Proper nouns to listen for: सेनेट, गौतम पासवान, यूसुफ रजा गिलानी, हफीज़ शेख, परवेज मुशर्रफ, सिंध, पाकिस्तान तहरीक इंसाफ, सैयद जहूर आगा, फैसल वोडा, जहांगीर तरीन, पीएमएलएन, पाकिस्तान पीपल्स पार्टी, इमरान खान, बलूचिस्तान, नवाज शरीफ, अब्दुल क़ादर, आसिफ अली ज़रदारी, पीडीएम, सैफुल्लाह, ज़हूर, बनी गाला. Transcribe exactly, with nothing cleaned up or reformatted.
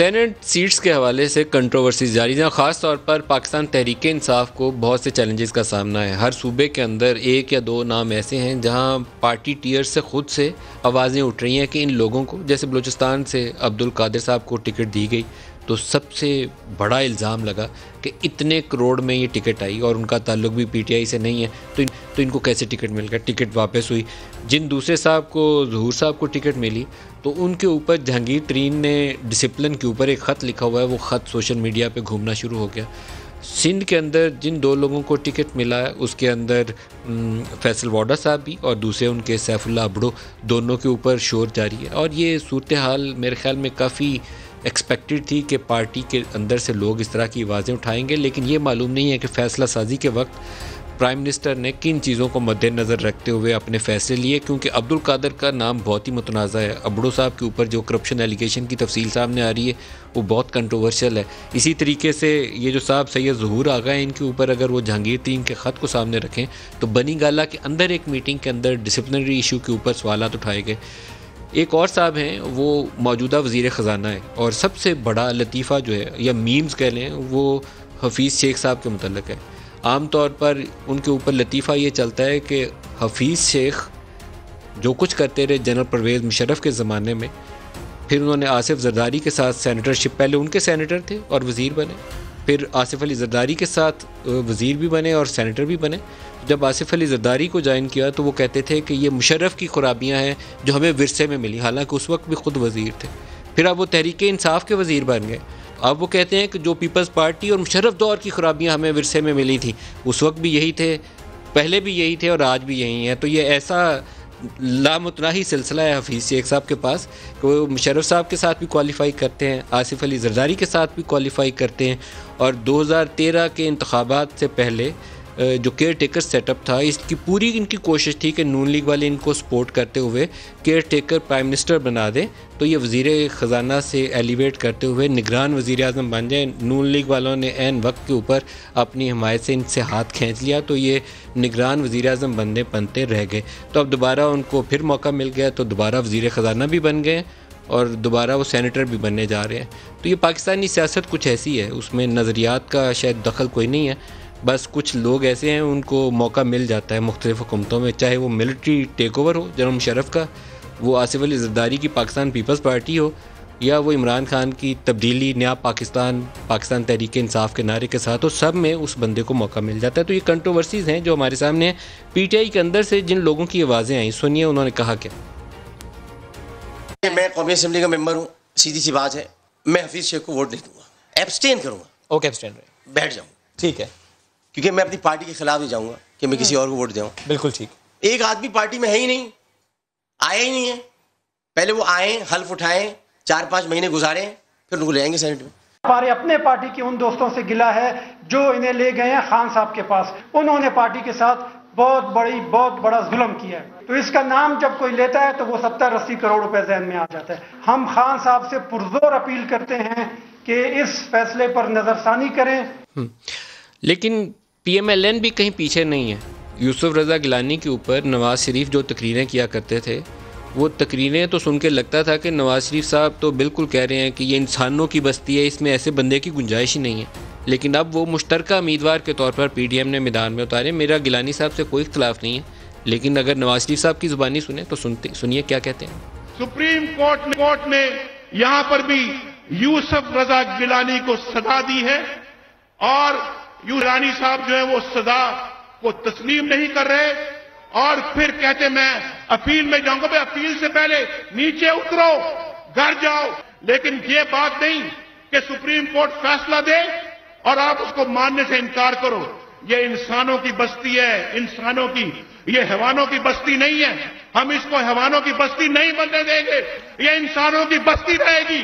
सेनेट seats के हवाले से कंट्रोवर्सी जारी है। ख़ास तौर पर पाकिस्तान तहरीक इंसाफ को बहुत से चैलेंजेस का सामना है। हर सूबे के अंदर एक या दो नाम ऐसे हैं जहां पार्टी टीयर से ख़ुद से आवाज़ें उठ रही हैं कि इन लोगों को, जैसे बलूचिस्तान से अब्दुल क़ादर साहब को टिकट दी गई तो सबसे बड़ा इल्ज़ाम लगा कि इतने करोड़ में ये टिकट आई और उनका ताल्लुक भी पीटीआई से नहीं है, तो इन, तो इनको कैसे टिकट मिल गया। टिकट वापस हुई। जिन दूसरे साहब को, ज़हूर साहब को टिकट मिली तो उनके ऊपर जहांगीर तरीन ने डिसिप्लिन के ऊपर एक ख़त लिखा हुआ है, वो ख़त सोशल मीडिया पे घूमना शुरू हो गया। सिंध के अंदर जिन दो लोगों को टिकट मिला है उसके अंदर फैसल वोडा साहब भी और दूसरे उनके सैफुल्लाह, दोनों के ऊपर शोर जारी है। और ये सूरत हाल मेरे ख्याल में काफ़ी एक्सपेक्टेड थी कि पार्टी के अंदर से लोग इस तरह की आवाज़ें उठाएंगे, लेकिन ये मालूम नहीं है कि फ़ैसला साजी के वक्त प्राइम मिनिस्टर ने किन चीज़ों को मद्देनज़र रखते हुए अपने फ़ैसले लिए, क्योंकि अब्दुल क़ादर का नाम बहुत ही मुतनाज़ है। अब्दो साहब के ऊपर जो करप्शन एलिगेशन की तफसील सामने आ रही है वो बहुत कंट्रोवर्शियल है। इसी तरीके से ये जो साहब सैयद जहूर आगा हैं, इनके ऊपर अगर वो जहांगीर तरीन के ख़त को सामने रखें तो बनी गाला के अंदर एक मीटिंग के अंदर डिसिप्लिनरी इशू के ऊपर सवाल उठाए गए। एक और साहब हैं वो मौजूदा वज़ीर ख़जाना है, और सबसे बड़ा लतीफ़ा जो है या मीम्स कह लें वो हफीज़ शेख साहब के मुतल्लिक़ है। आम तौर पर उनके ऊपर लतीफ़ा ये चलता है कि हफीज़ शेख जो कुछ करते रहे जनरल परवेज मुशर्रफ के ज़माने में, फिर उन्होंने आसिफ ज़रदारी के साथ सैनिटरशिप, पहले उनके सैनिटर थे और वज़ीर बने, फिर आसिफ अली ज़रदारी के साथ वज़ीर भी बने और सैनिटर भी बने। जब आसिफ अली ज़रदारी को ज्वाइन किया तो वो कहते थे कि ये मुशर्रफ की ख़राबियाँ हैं जो हमें विरसे में मिली, हालांकि उस वक्त भी ख़ुद वज़ीर थे। फिर अब वो तहरीक इंसाफ के वज़ीर बन गए। अब वो कहते हैं कि जो पीपल्स पार्टी और मुशर्रफ दौर की ख़राबियाँ हमें विरसे में मिली थी, उस वक्त भी यही थे, पहले भी यही थे और आज भी यही हैं। तो ये ऐसा लामुतनाही सिलसिला है हफीज़ शेख साहब के पास कि वो मुशर्रफ साहब के साथ भी क्वालिफ़ाई करते हैं, आसिफ अली ज़रदारी के साथ भी क्वालिफ़ाई करते हैं, और दो हज़ार तेरह के इंतखाबात से पहले जो केयर टेकर सेटअप था इसकी पूरी इनकी कोशिश थी कि नून लीग वाले इनको सपोर्ट करते हुए केयर टेकर प्राइम मिनिस्टर बना दें, तो ये वज़ीर ख़जाना से एलिवेट करते हुए निगरान वज़ीर आज़म बन जाए। नून लीग वालों ने ऐन वक्त के ऊपर अपनी हमायत से इनसे हाथ खींच लिया तो ये निगरान वज़ीर आज़म बनने बनते रह गए। तो अब दोबारा उनको फिर मौका मिल गया तो दोबारा वज़ीर ख़जाना भी बन गए और दोबारा वो सैनिटर भी बनने जा रहे हैं। तो ये पाकिस्तानी सियासत कुछ ऐसी है, उसमें नज़रियात का शायद दखल कोई नहीं है, बस कुछ लोग ऐसे हैं उनको मौका मिल जाता है मुख्तलिफ़ हुकूमतों में, चाहे वो मिलिट्री टेक ओवर हो जनरल मुशर्रफ का, वो आसिफ अली ज़रदारी की पाकिस्तान पीपल्स पार्टी हो, या वो इमरान खान की तब्दीली नया पाकिस्तान पाकिस्तान तहरीक इंसाफ के नारे के साथ हो, सब में उस बंदे को मौका मिल जाता है। तो ये कंट्रोवर्सीज़ हैं जो हमारे सामने हैं। पीटीआई के अंदर से जिन लोगों की आवाज़ें आई सुनिए उन्होंने कहा क्या। मैं कौमी असम्बली का मेम्बर हूँ, सीधी सी बात है मैं हफीज़ शेख को वोट नहीं दूँगा, एब्सटेन करूँगा। ओके, एब्सटेन बैठ जाऊँ, ठीक है, क्योंकि मैं अपनी पार्टी के खिलाफ ही जाऊंगा कि मैं किसी और को वोट दूं। बिल्कुल ठीक। एक आदमी पार्टी में है ही नहीं, आया ही नहीं है। पहले वो आए, हल्फ उठाएं, चार पांच महीने गुजारें, फिर उनको ले आएंगे सेनेट में। हमारे अपने पार्टी के उन दोस्तों से गिला है जो इन्हें ले गए हैं खान साहब के पास, उन्होंने पार्टी के साथ बहुत बड़ी बहुत बड़ा जुल्म किया है। तो इसका नाम जब कोई लेता है तो वो सत्तर अस्सी करोड़ रुपए जहन में आ जाता है। हम खान साहब से पुरजोर अपील करते हैं कि इस फैसले पर नजरसानी करें। लेकिन पीएमएलएन भी कहीं पीछे नहीं है। यूसुफ रजा गिलानी के ऊपर नवाज शरीफ जो तकरीरें किया करते थे, वो तकरीरें तो सुन के लगता था कि नवाज शरीफ साहब तो बिल्कुल कह रहे हैं कि ये इंसानों की बस्ती है, इसमें ऐसे बंदे की गुंजाइश ही नहीं है। लेकिन अब वो मुश्तरका उम्मीदवार के तौर पर पीडीएम ने मैदान में उतारे। मेरा गिलानी साहब से कोई इख्तलाफ नहीं है, लेकिन अगर नवाज शरीफ साहब की ज़ुबानी सुने तो सुनते सुनिए क्या कहते हैं। सुप्रीम कोर्ट कोर्ट ने यहाँ पर भी यूसुफ रजा गिलानी को सजा दी है और यूरानी साहब जो है वो सजा को तस्लीम नहीं कर रहे और फिर कहते मैं अपील में जाऊंगा। भाई अपील से पहले नीचे उतरो, घर जाओ। लेकिन ये बात नहीं कि सुप्रीम कोर्ट फैसला दे और आप उसको मानने से इनकार करो। ये इंसानों की बस्ती है, इंसानों की, ये हैवानों की बस्ती नहीं है। हम इसको हैवानों की बस्ती नहीं बनने देंगे, ये इंसानों की बस्ती रहेगी।